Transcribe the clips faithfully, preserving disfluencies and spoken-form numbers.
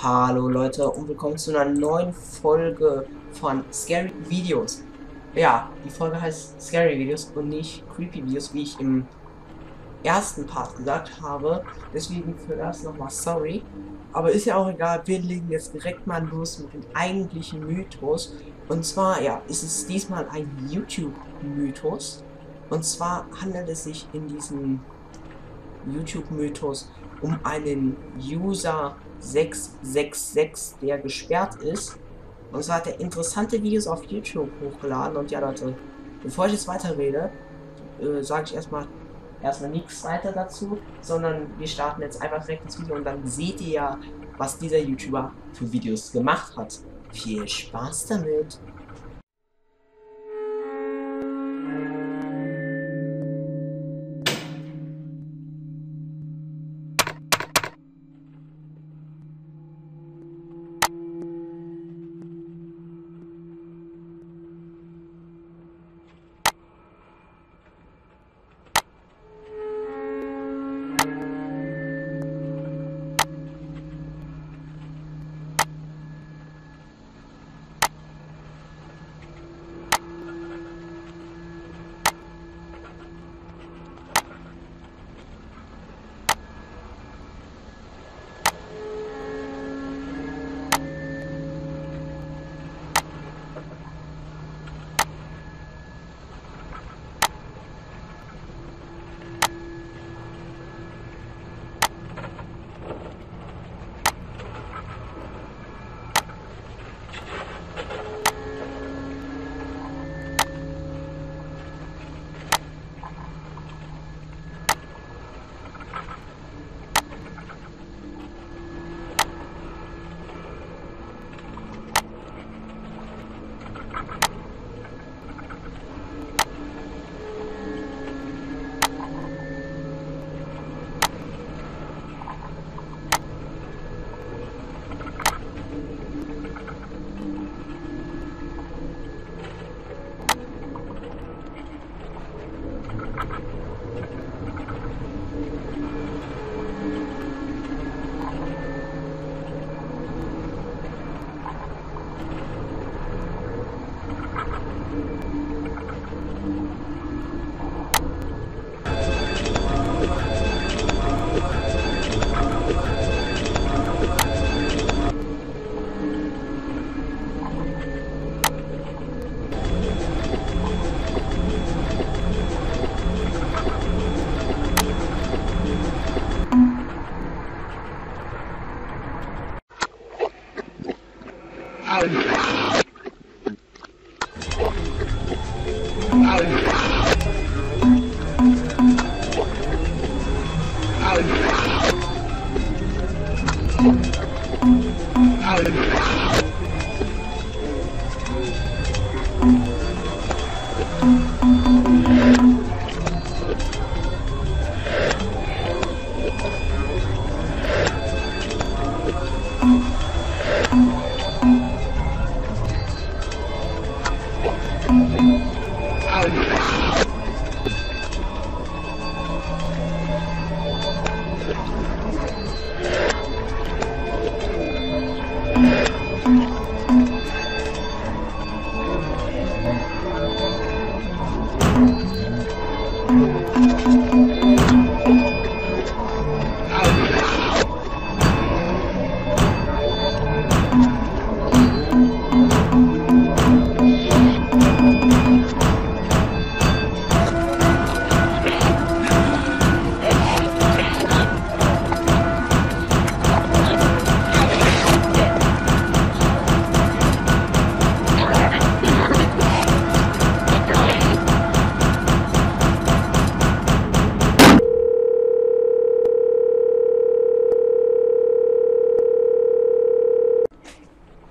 Hallo Leute und willkommen zu einer neuen Folge von Scary Videos. Ja, die Folge heißt Scary Videos und nicht Creepy Videos, wie ich im ersten Part gesagt habe. Deswegen für das nochmal sorry. Aber ist ja auch egal, wir legen jetzt direkt mal los mit dem eigentlichen Mythos. Und zwar, ja, ist es diesmal ein YouTube-Mythos. Und zwar handelt es sich in diesem YouTube-Mythos um einen User sechs sechs sechs, der gesperrt ist. Und zwar hat er interessante Videos auf YouTube hochgeladen. Und ja, Leute, bevor ich jetzt weiter rede, äh, sage ich erstmal erstmal nichts weiter dazu, sondern wir starten jetzt einfach direkt ins Video und dann seht ihr ja, was dieser YouTuber für Videos gemacht hat. Viel Spaß damit!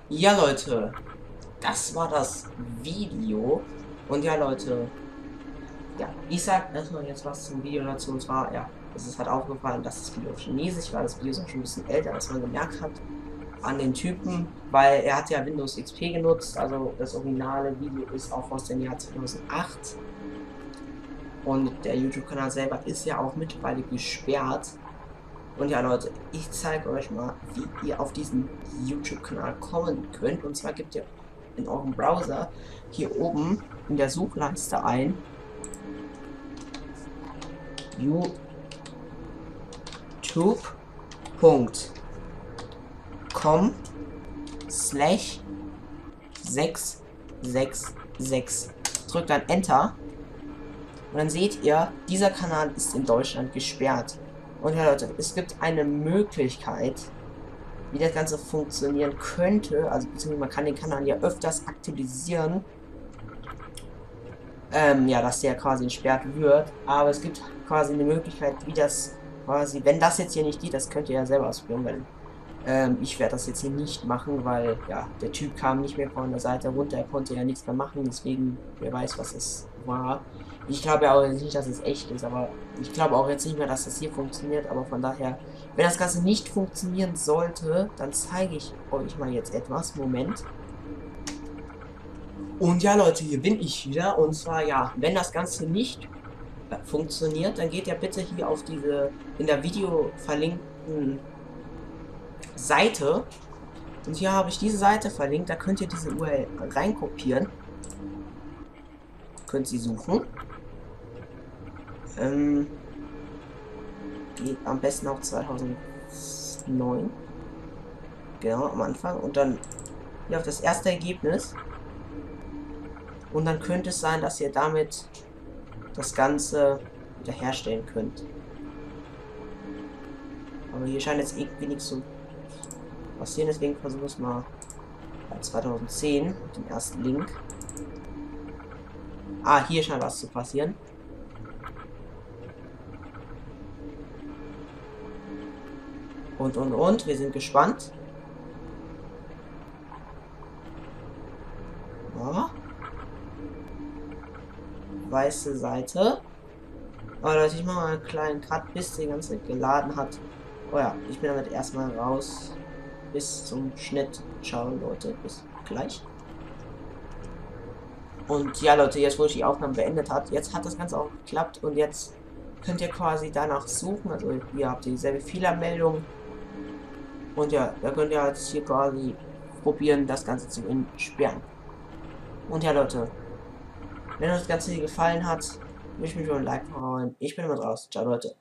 Ja, Leute, das war das Video. Und ja, Leute, ja, ich sag erstmal jetzt was zum Video dazu. Und zwar, ja, es ist halt aufgefallen, dass das Video auf Chinesisch war. Das Video ist auch schon ein bisschen älter, als man gemerkt hat an den Typen, weil er hat ja Windows X P genutzt. Also das originale Video ist auch aus dem Jahr zweitausendacht. Und der YouTube-Kanal selber ist ja auch mittlerweile gesperrt. Und ja Leute, ich zeige euch mal, wie ihr auf diesen YouTube-Kanal kommen könnt. Und zwar gebt ihr in eurem Browser hier oben in der Suchleiste ein youtube punkt com slash sechs sechs sechs. Drückt dann Enter. Und dann seht ihr, dieser Kanal ist in Deutschland gesperrt. Und ja Leute, es gibt eine Möglichkeit, wie das Ganze funktionieren könnte. Also beziehungsweise man kann den Kanal ja öfters aktualisieren. Ähm, ja, dass der quasi entsperrt wird. Aber es gibt quasi eine Möglichkeit, wie das quasi, wenn das jetzt hier nicht geht, das könnt ihr ja selber ausprobieren, weil ähm, ich werde das jetzt hier nicht machen, weil ja, der Typ kam nicht mehr von der Seite runter, er konnte ja nichts mehr machen, deswegen, wer weiß, was es war. Ich glaube ja auch nicht, dass es echt ist, aber ich glaube auch jetzt nicht mehr, dass das hier funktioniert, aber von daher, wenn das Ganze nicht funktionieren sollte, dann zeige ich euch mal jetzt etwas. Moment. Und ja Leute, hier bin ich wieder, und zwar ja, wenn das Ganze nicht funktioniert, dann geht ja bitte hier auf diese in der Video verlinkten Seite, und hier habe ich diese Seite verlinkt, da könnt ihr diese U R L reinkopieren, könnt sie suchen, ähm, geht am besten auf zweitausendneun, genau am Anfang, und dann hier auf das erste Ergebnis, und dann könnte es sein, dass ihr damit das Ganze wiederherstellen könnt. Aber hier scheint jetzt irgendwie nichts zu passieren, deswegen versuchen wir es mal bei zweitausendzehn, den ersten Link. Ah, hier scheint was zu passieren. Und, und, und, wir sind gespannt. Ja. Weiße Seite. Aber Leute, ich mache mal einen kleinen Cut, bis die ganze geladen hat. Oh ja, ich bin damit erstmal raus. Bis zum Schnitt. Ciao Leute, bis gleich. Und ja Leute, jetzt wo ich die Aufnahme beendet habe, jetzt hat das Ganze auch geklappt und jetzt könnt ihr quasi danach suchen. Also ihr habt dieselbe Fehlermeldung. Und ja, da könnt ihr jetzt hier quasi probieren, das Ganze zu entsperren. Und ja Leute, wenn euch das Ganze hier gefallen hat, würde ich mich über ein Like freuen. Ich bin immer draußen. Ciao Leute.